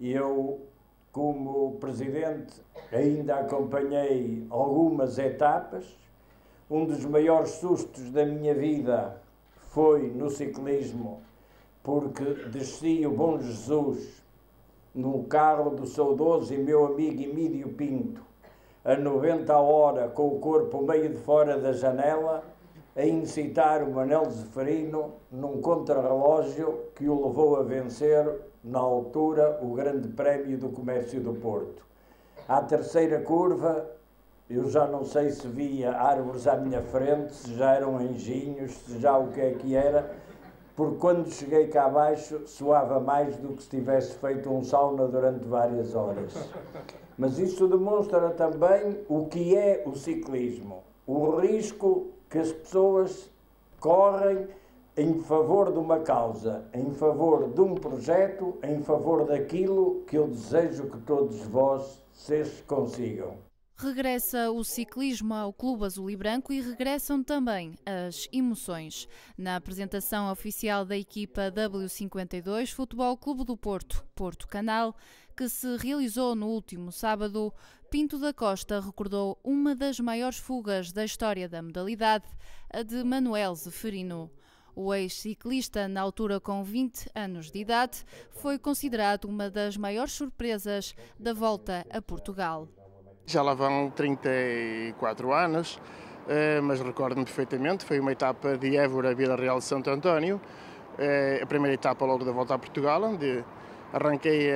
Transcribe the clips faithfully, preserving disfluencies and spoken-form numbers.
Eu, como presidente, ainda acompanhei algumas etapas. Um dos maiores sustos da minha vida foi no ciclismo, porque desci o Bom Jesus no carro do saudoso e meu amigo Emílio Pinto, a noventa a hora, com o corpo meio de fora da janela, a incitar o Manuel Zeferino num contrarrelógio que o levou a vencer, na altura, o Grande Prémio do Comércio do Porto. À terceira curva, eu já não sei se via árvores à minha frente, se já eram engenhos, se já o que é que era, porque quando cheguei cá abaixo, soava mais do que se tivesse feito um sauna durante várias horas. Mas isso demonstra também o que é o ciclismo, o risco que as pessoas correm em favor de uma causa, em favor de um projeto, em favor daquilo que eu desejo que todos vós vocês consigam. Regressa o ciclismo ao Clube Azul e Branco e regressam também as emoções. Na apresentação oficial da equipa W cinquenta e dois Futebol Clube do Porto, Porto Canal, que se realizou no último sábado, Pinto da Costa recordou uma das maiores fugas da história da modalidade, a de Manuel Zeferino. O ex-ciclista, na altura com vinte anos de idade, foi considerado uma das maiores surpresas da Volta a Portugal. Já lá vão trinta e quatro anos, mas recordo-me perfeitamente, foi uma etapa de Évora, Vila Real de Santo António, a primeira etapa logo da Volta a Portugal, onde arranquei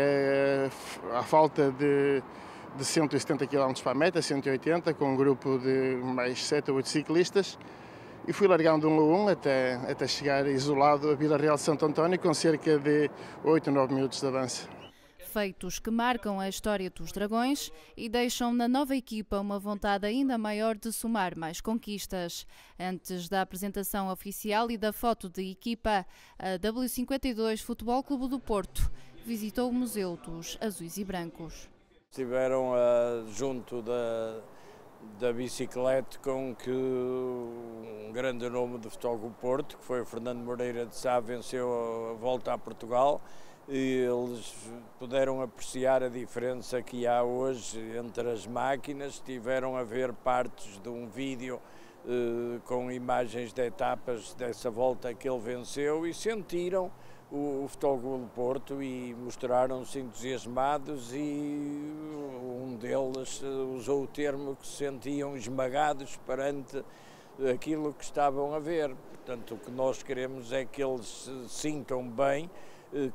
à falta de, de cento e setenta quilómetros para a meta, cento e oitenta, com um grupo de mais sete ou oito ciclistas, e fui largando um a um até, até chegar isolado a Vila Real de Santo António, com cerca de oito, nove minutos de avanço. Feitos que marcam a história dos Dragões e deixam na nova equipa uma vontade ainda maior de somar mais conquistas. Antes da apresentação oficial e da foto de equipa, a W cinquenta e dois Futebol Clube do Porto visitou o Museu dos Azuis e Brancos. Estiveram uh, junto da, da bicicleta com que um grande nome do Futebol Clube do Porto, que foi o Fernando Moreira de Sá, venceu a Volta a Portugal. E eles puderam apreciar a diferença que há hoje entre as máquinas, tiveram a ver partes de um vídeo eh, com imagens de etapas dessa volta que ele venceu e sentiram o, o Futebol Clube do Porto e mostraram-se entusiasmados, e um deles usou o termo que se sentiam esmagados perante aquilo que estavam a ver. Portanto, o que nós queremos é que eles se sintam bem,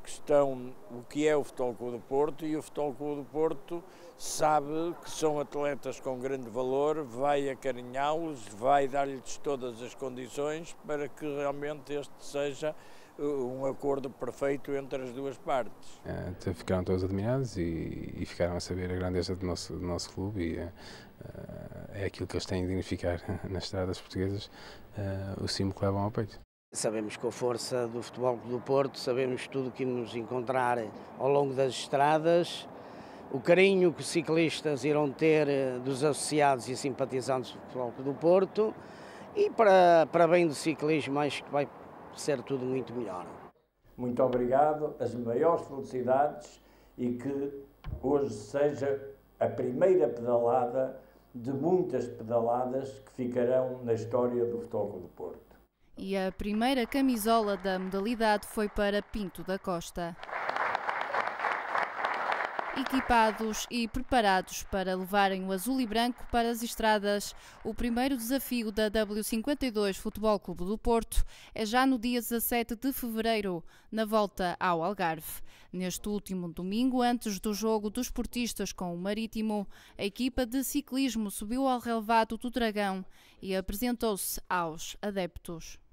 que estão, o que é o Futebol Clube do Porto, e o Futebol Clube do Porto sabe que são atletas com grande valor, vai acarinhá-los, vai dar-lhes todas as condições para que realmente este seja um acordo perfeito entre as duas partes. É, ficaram todos admirados e, e ficaram a saber a grandeza do nosso, do nosso clube, e é, é aquilo que eles têm de dignificar nas estradas portuguesas, é, o cimo que levam ao peito. Sabemos que a força do Futebol Clube do Porto, sabemos tudo o que nos encontrar ao longo das estradas, o carinho que os ciclistas irão ter dos associados e simpatizantes do Futebol Clube do Porto, e para, para bem do ciclismo acho que vai ser tudo muito melhor. Muito obrigado, as maiores felicidades, e que hoje seja a primeira pedalada de muitas pedaladas que ficarão na história do Futebol Clube do Porto. E a primeira camisola da modalidade foi para Pinto da Costa. Equipados e preparados para levarem o azul e branco para as estradas, o primeiro desafio da W cinquenta e dois Futebol Clube do Porto é já no dia dezassete de fevereiro, na volta ao Algarve. Neste último domingo, antes do jogo dos portistas com o Marítimo, a equipa de ciclismo subiu ao relevado do Dragão e apresentou-se aos adeptos.